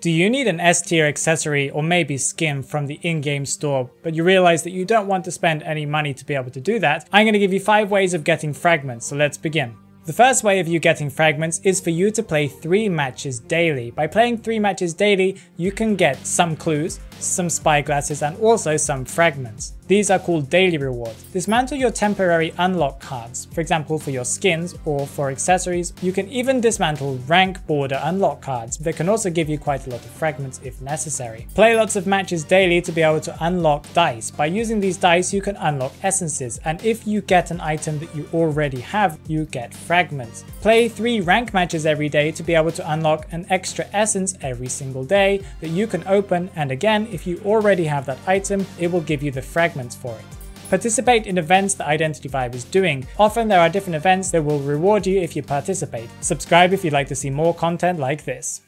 Do you need an S-tier accessory or maybe skin from the in-game store, but you realize that you don't want to spend any money to be able to do that? I'm going to give you 5 ways of getting fragments, so let's begin. The first way of you getting fragments is for you to play 3 matches daily. By playing 3 matches daily, you can get some clues, some spyglasses, and also some fragments. These are called daily rewards. Dismantle your temporary unlock cards, for example for your skins or for accessories. You can even dismantle rank border unlock cards that can also give you quite a lot of fragments if necessary. Play lots of matches daily to be able to unlock dice. By using these dice you can unlock essences, and if you get an item that you already have, you get fragments. Play 3 rank matches every day to be able to unlock an extra essence every single day that you can open, and again, if you already have that item, it will give you the fragments for it. Participate in events that Identity V is doing. Often there are different events that will reward you if you participate. Subscribe if you'd like to see more content like this.